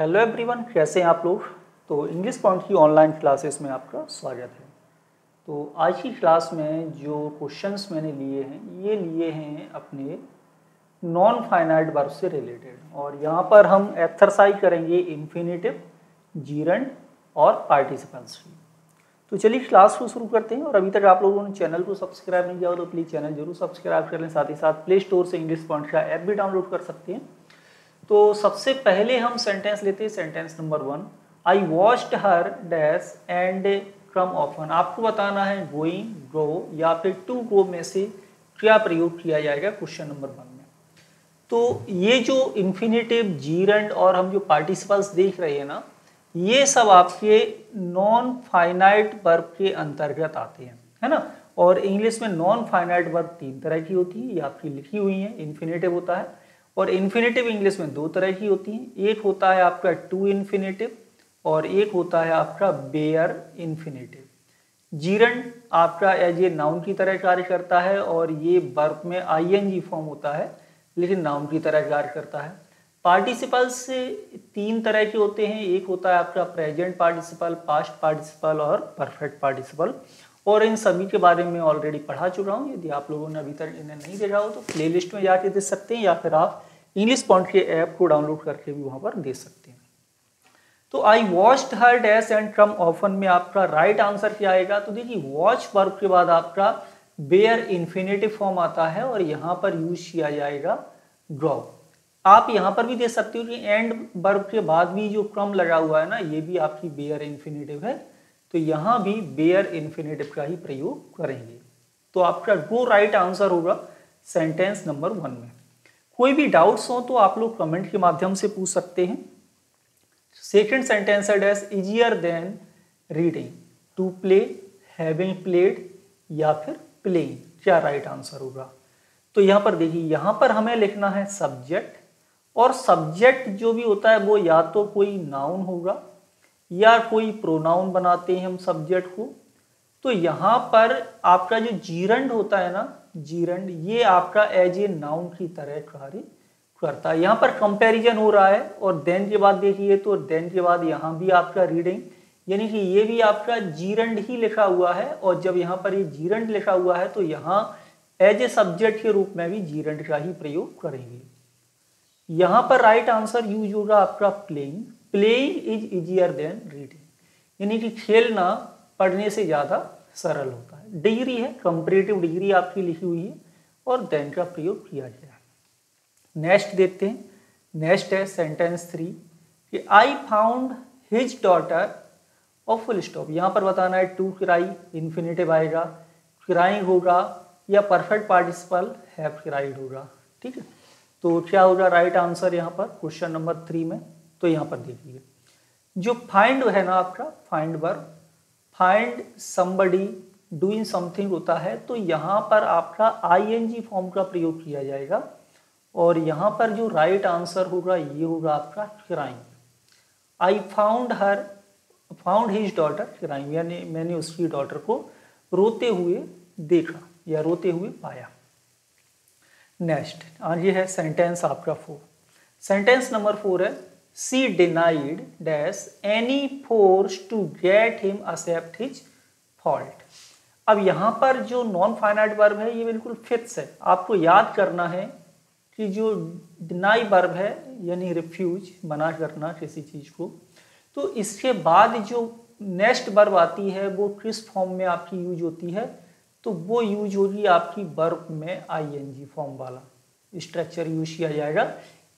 Hello everyone, कैसे हैं आप लोग। तो इंग्लिश पॉइंट की ऑनलाइन क्लासेस में आपका स्वागत है। तो आज की क्लास में जो क्वेश्चंस मैंने लिए हैं ये लिए हैं अपने नॉन फाइनाइट वर्ब से रिलेटेड, और यहाँ पर हम एक्सरसाइज करेंगे इन्फिनेटिव, जीरंड और पार्टिसिपल्स की। तो चलिए क्लास को शुरू करते हैं। और अभी तक आप लोगों ने चैनल को सब्सक्राइब नहीं किया हो तो प्लीज़ चैनल जरूर सब्सक्राइब कर लें, साथ ही साथ प्ले स्टोर से इंग्लिश पॉइंट का ऐप भी डाउनलोड कर सकते हैं। तो सबसे पहले हम सेंटेंस लेते हैं, sentence number 1, I watched her dash and come often. आपको बताना है गोइंग, गो या फिर टू गो में से क्या प्रयोग किया जाएगा क्वेश्चन नंबर 1 में। तो ये जो इन्फिनेटिव, जीरंड और हम जो पार्टिसिपल्स देख रहे हैं ना, ये सब आपके नॉन फाइनाइट वर्ब के अंतर्गत आते हैं, है ना। और इंग्लिश में नॉन फाइनाइट वर्ब 3 तरह की होती है, ये आपकी लिखी हुई है। इन्फिनेटिव होता है, और इन्फिनेटिव इंग्लिश में 2 तरह की होती हैं, एक होता है आपका टू इन्फिनेटिव और एक होता है आपका बेयर इन्फिनेटिव। जीरंड आपका एज ए नाउन की तरह कार्य करता है, और ये वर्ब में आईएनजी फॉर्म होता है लेकिन नाउन की तरह कार्य करता है। पार्टिसिपल्स 3 तरह के होते हैं, एक होता है आपका प्रेजेंट पार्टिसिपल, पास्ट पार्टिसिपल और परफेक्ट पार्टिसिपल। और इन सभी के बारे में ऑलरेडी पढ़ा चुका हूँ। यदि आप लोगों ने अभी तक इन्हें नहीं देखा हो तो प्लेलिस्ट में जाके देख सकते हैं, या फिर आप इंग्लिश पॉइंट के ऐप को डाउनलोड करके भी वहाँ पर देख सकते हैं। तो I watched her dash and come often में आपका राइट आंसर क्या आएगा। तो देखिए, वॉच वर्ब के बाद आपका बेयर इन्फिनेटिव फॉर्म आता है, और यहाँ पर यूज किया जाएगा गो। आप यहाँ पर भी देख सकते हो कि एंड वर्ब के बाद भी जो क्रम लगा हुआ है ना, ये भी आपकी बेयर इन्फिनेटिव है, तो यहाँ भी बेयर इन्फिनेटिव का ही प्रयोग करेंगे। तो आपका गो राइट आंसर होगा सेंटेंस नंबर 1 में। कोई भी डाउट्स हो तो आप लोग कमेंट के माध्यम से पूछ सकते हैं। सेकंड सेंटेंस है dash easier than reading, to play, having played या फिर प्लेइंग, क्या राइट आंसर होगा। तो यहाँ पर देखिए, यहाँ पर हमें लिखना है सब्जेक्ट, और सब्जेक्ट जो भी होता है वो या तो कोई नाउन होगा या कोई प्रोनाउन बनाते हैं हम सब्जेक्ट को। तो यहाँ पर आपका जो जीरंड होता है ना, जीरंड ये आपका एज ए नाउन की तरह कार्य करता है। यहाँ पर कंपैरिजन हो रहा है, और देन के बाद देखिए तो देन के बाद यहाँ भी आपका रीडिंग, यानी कि ये भी आपका जीरंड ही लिखा हुआ है। और जब यहाँ पर ये जीरंड लिखा हुआ है तो यहाँ एज ए सब्जेक्ट के रूप में भी जीरंड का ही प्रयोग करेंगे। यहाँ पर राइट आंसर यूज होगा आपका playing. Playing is easier than reading, यानी कि खेलना पढ़ने से ज़्यादा सरल होता है। डिग्री है, कंपैरेटिव डिग्री आपकी लिखी हुई है, और देन का प्रयोग किया गया है। नेक्स्ट देखते हैं, नेक्स्ट है सेंटेंस 3 कि आई फाउंड हिज डॉटर और फुल स्टॉप। यहाँ पर बताना है टू क्राई, इन्फिनेटिव आएगा, क्राइंग होगा, या परफेक्ट पार्टिसिपल हैव क्राइड होगा, ठीक है। तो क्या होगा राइट आंसर यहाँ पर क्वेश्चन नंबर 3 में। तो यहाँ पर देखिए जो फाइंड है ना, आपका find verb, find somebody doing something होता है, तो यहाँ पर आपका आईएनजी फॉर्म का प्रयोग किया जाएगा, और यहाँ पर जो राइट आंसर होगा ये होगा आपका crying. I found her, found his daughter crying, यानी मैंने उसकी डॉटर को रोते हुए देखा या रोते हुए पाया। नेक्स्ट आगे है सेंटेंस आपका 4, सेंटेंस नंबर 4 है she denied dash any force to get him accept his fault. अब यहाँ पर जो नॉन फाइनाइट वर्ब है ये बिल्कुल फिक्स है, आपको याद करना है कि जो डिनाई वर्ब है यानी रिफ्यूज, मना करना किसी चीज़ को, तो इसके बाद जो नेक्स्ट वर्ब आती है वो किस फॉर्म में आपकी यूज होती है, तो वो यूज होगी आपकी वर्ब में आईएनजी फॉर्म वाला स्ट्रक्चर यूज किया जाएगा।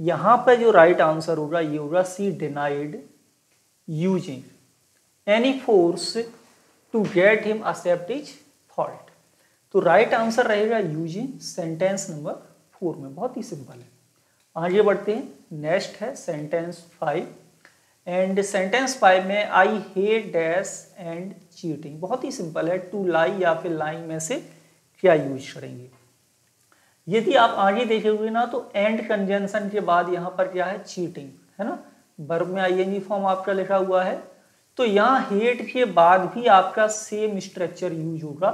यहाँ पर जो राइट आंसर होगा ये होगा she denied using any force to get him accept his fault. तो राइट आंसर रहेगा यूजिंग, सेंटेंस नंबर 4 में। बहुत ही सिंपल है। आगे बढ़ते हैं, नेक्स्ट है सेंटेंस 5 एंड सेंटेंस 5 में I hate dash and cheating. बहुत ही सिंपल है, टू लाई या फिर लाइंग में से क्या यूज करेंगे। यदि आप आगे देखे हुए ना तो एंड कंजंक्शन के बाद यहाँ पर क्या है, चीटिंग है ना, वर्ब में आईएनजी फॉर्म आपका लिखा हुआ है, तो यहाँ हेट के बाद भी आपका सेम स्ट्रक्चर यूज होगा,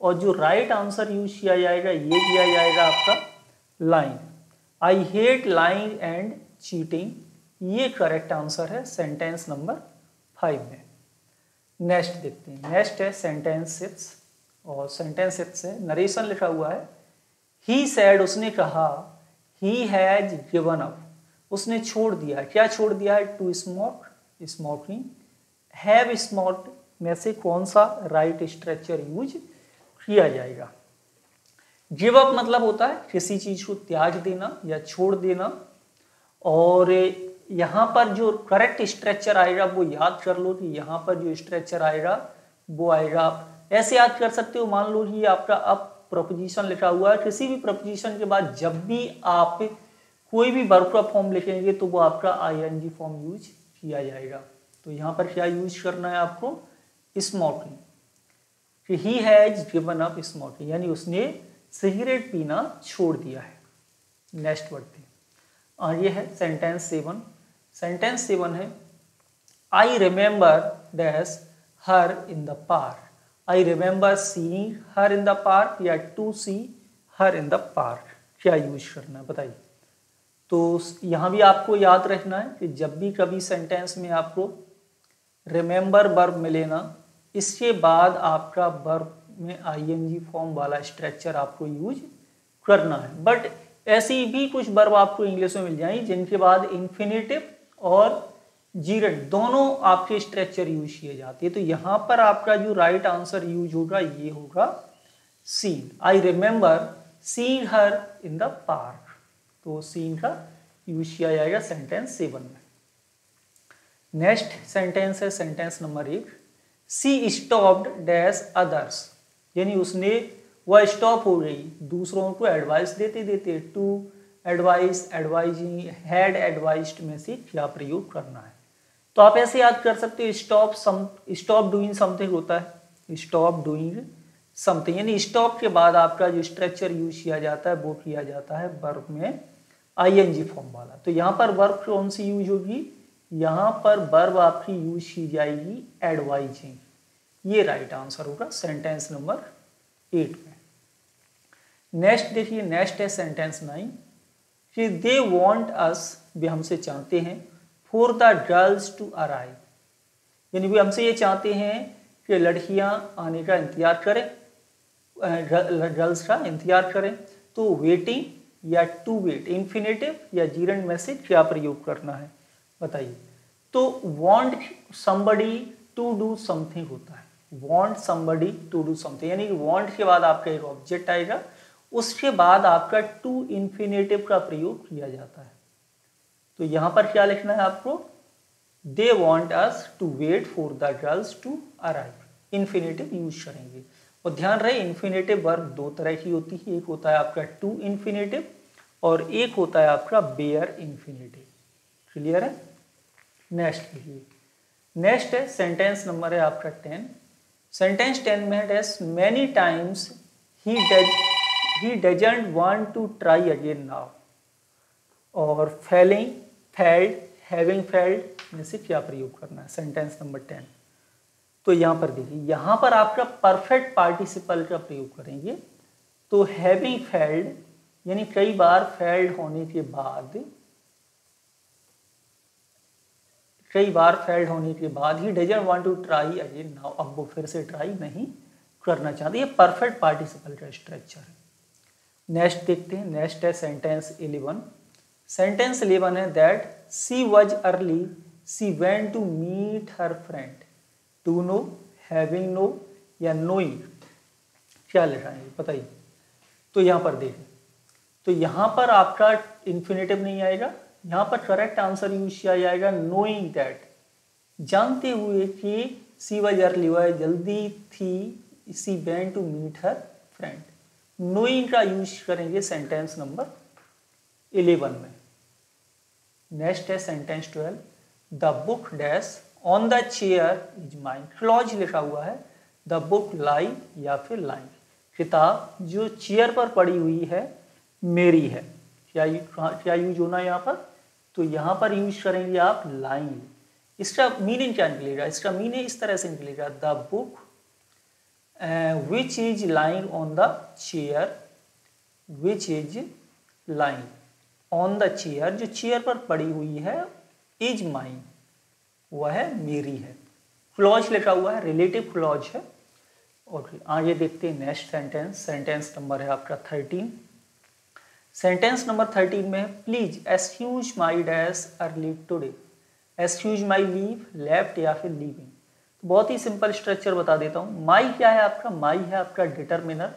और जो राइट आंसर यूज किया जाएगा ये किया जाएगा आपका lying. I hate lying and cheating ये करेक्ट आंसर है सेंटेंस नंबर 5 में। नेक्स्ट देखते हैं, नेक्स्ट है सेंटेंस 6 और सेंटेंस 6 से नरेशन लिखा हुआ है। ही सेड, उसने कहा, ही हैज गिवन अप, उसने छोड़ दिया है। क्या छोड़ दिया है? To smoke, smoking. Have smoked में से कौन सा राइट स्ट्रक्चर यूज किया जाएगा? गिव अप मतलब होता है किसी चीज को त्याग देना या छोड़ देना, और यहाँ पर जो करेक्ट स्ट्रक्चर आएगा वो याद कर लो कि यहाँ पर जो स्ट्रक्चर आएगा वो आएगा, ऐसे याद कर सकते हो। मान लो कि आपका अप प्रपोजिशन लिखा हुआ है, किसी भी प्रपोजिशन के बाद जब भी आप कोई भी वर्ब का फॉर्म लिखेंगे तो वो आपका आईएनजी फॉर्म यूज किया जाएगा। तो यहाँ पर क्या यूज करना है आपको? स्मोकिंग, कि he has given up smoking, यानी उसने सिगरेट पीना छोड़ दिया है। नेक्स्ट बढ़ते हैं, और ये है सेंटेंस 7। सेंटेंस 7 है, I remember dash her in the park. I remember seeing her in the park या to see her in the park, क्या यूज करना है बताइए। तो यहाँ भी आपको याद रखना है कि जब भी कभी सेंटेंस में आपको रिमेम्बर वर्ब मिले ना, इसके बाद आपका वर्ब में आईएनजी फॉर्म वाला स्ट्रक्चर आपको यूज करना है। बट ऐसी भी कुछ वर्ब आपको इंग्लिश में मिल जाएंगी जिनके बाद इन्फिनेटिव और जीरेट दोनों आपके स्ट्रक्चर यूज किए जाते हैं। तो यहाँ पर आपका जो राइट आंसर यूज होगा ये होगा सी। I remember seeing her in the park, तो सीइंग का यूज किया जाएगा सेंटेंस 7 में। नेक्स्ट सेंटेंस है sentence number 1। She stopped dash others, यानी उसने, वह स्टॉप हो गई दूसरों को एडवाइस देते देते। To advice, advising, had advised में से क्या प्रयोग करना है? तो आप ऐसे याद कर सकते हो, स्टॉप डूइंग समथिंग होता है, स्टॉप डूइंग समथिंग, यानी स्टॉप के बाद आपका जो स्ट्रक्चर यूज किया जाता है वो किया जाता है वर्ब में आईएनजी फॉर्म वाला। तो यहाँ पर वर्ब कौन सी यूज होगी? यहाँ पर वर्ब आपकी यूज की जाएगी एडवाइजिंग। ये राइट आंसर होगा सेंटेंस नंबर 8 में। नेक्स्ट देखिए, नेक्स्ट है सेंटेंस 9 कि दे वांट अस, वे हमसे चाहते हैं, for the girls to arrive, यानी वे हमसे ये चाहते हैं कि लड़कियां आने का इंतजार करें, गर्ल्स का इंतजार करें। तो वेटिंग या टू वेट, इन्फिनेटिव या जीरंड में से क्या प्रयोग करना है बताइए। तो want somebody to do something होता है, want somebody to do something, यानी वांट के बाद आपका एक ऑब्जेक्ट आएगा, उसके बाद आपका टू इन्फिनेटिव का प्रयोग किया जाता है। तो यहाँ पर क्या लिखना है आपको? They want us to wait for the girls to arrive, infinitive use करेंगे। और ध्यान रहे, इन्फिनेटिव वर्ब दो तरह की होती है, एक होता है आपका टू इन्फिनेटिव और एक होता है आपका बेयर इन्फिनेटिव। क्लियर है? नेक्स्ट लीजिए, नेक्स्ट है सेंटेंस नंबर है आपका 10। सेंटेंस 10 में dash many times he doesn't want to try again now, और फेलिंग, फेल्ड, हैविंग फेल्ड में से क्या प्रयोग करना है? Sentence number 10। तो यहाँ पर देखिए, यहाँ पर आपका परफेक्ट पार्टिसिपल का प्रयोग करेंगे। तो हैविंग फेल्ड यानी कई बार फेल्ड होने के बाद, he doesn't want to try again now, अब वो फिर से ट्राई नहीं करना चाहते। ये परफेक्ट पार्टिसिपल का स्ट्रक्चर है। नेक्स्ट देखते हैं, नेक्स्ट है सेंटेंस 11। सेंटेंस 11 है that she was early, she went to meet her friend. To know, having no या नोइंग, क्या लिखा है बताइए। तो यहाँ पर देखें, तो यहाँ पर आपका इन्फिनेटिव नहीं आएगा, यहाँ पर करेक्ट आंसर यूज किया जाएगा नोइंग दैट, जानते हुए कि सी वॉज अर्ली, वह जल्दी थी, she went to meet her friend. Knowing का यूज करेंगे सेंटेंस नंबर 11 में। नेक्स्ट है sentence 12। The book dash on the chair is mine, clause लिखा हुआ है। द बुक लाई या फिर लाइन, किताब जो चेयर पर पड़ी हुई है मेरी है। क्या यूज होना है यहाँ पर? तो यहाँ पर यूज करेंगे आप लाइन। इसका मीनिंग क्या निकलेगा? इसका मीनिंग इस तरह से निकलेगा, the book which is lying on the chair, which is lying on the chair, जो चेयर पर पड़ी हुई है इज माइन, वह है मेरी है। क्लॉज लिखा हुआ है, रिलेटिव क्लॉज है। और आगे देखते हैं नेक्स्ट सेंटेंस, सेंटेंस नंबर है आपका 13। सेंटेंस नंबर 13 में please excuse my dash early today, excuse my leave left या फिर लीविंग। बहुत ही सिंपल स्ट्रक्चर बता देता हूँ। माई क्या है आपका, माई है आपका डिटरमिनर,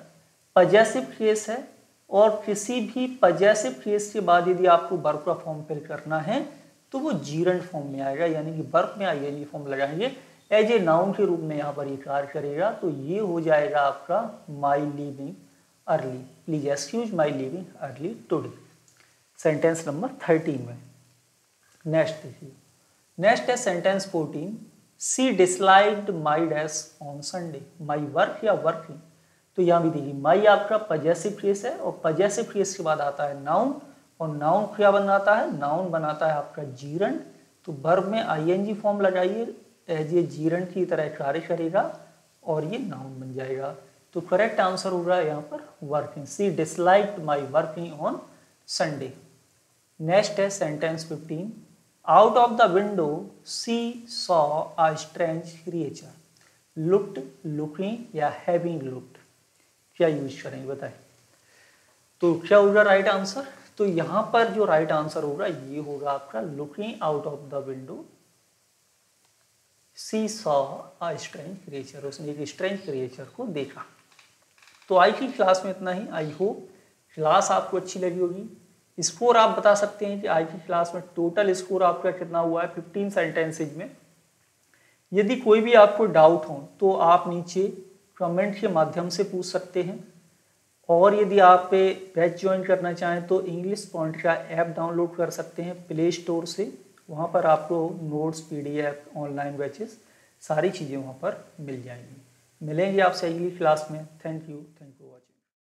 पजेसिव फ्रेज है। और किसी भी पजेसिव फ्रेज के बाद यदि आपको वर्ब का फॉर्म फिल करना है तो वो जीरंड फॉर्म में आएगा, यानी कि वर्ब में आईएनजी फॉर्म लगाएंगे, एज ए नाउन के रूप में यहाँ पर ये कार्य करेगा। तो ये हो जाएगा आपका my leaving early, please excuse my leaving early today, sentence number 13 में। नेक्स्ट देखिए, नेक्स्ट है sentence 14, she disliked my dash on Sunday, my work या वर्किंग। तो यहाँ भी देखिए माई आपका पजेसिव फ्रेज है और पजेसिव फ्रेज के बाद आता है नाउन, और नाउन क्या बनाता है, नाउन बनाता है आपका जीरंड। तो वर्ब में आईएनजी फॉर्म लगाइए, एज ये जीरंड की तरह कार्य करेगा और ये नाउन बन जाएगा। तो करेक्ट आंसर हो रहा है यहाँ पर working, she disliked my working on Sunday. Next है sentence 15, out of the window she saw a strange creature, looked, looking या हैविंग लुक्ड, क्या यूज करेंगे बताएं। तो क्या होगा राइट आंसर, तो यहाँ पर जो राइट आंसर होगा ये होगा आपका looking out of the window she saw a strange creature, उसने एक स्ट्रेंज क्रिएचर को देखा। तो आई की क्लास में इतना ही। आई होप क्लास आपको अच्छी लगी होगी। स्कोर आप बता सकते हैं कि आज की क्लास में टोटल स्कोर आपका कितना हुआ है 15 सेंटेंसेज में। यदि कोई भी आपको डाउट हो तो आप नीचे कमेंट के माध्यम से पूछ सकते हैं। और यदि आप पे बैच ज्वाइन करना चाहें तो इंग्लिश पॉइंट का ऐप डाउनलोड कर सकते हैं प्ले स्टोर से, वहाँ पर आपको नोट्स, PDF, ऑनलाइन बैचेस, सारी चीज़ें वहाँ पर मिल जाएंगी। मिलेंगे आपसे अगली क्लास में। Thank you.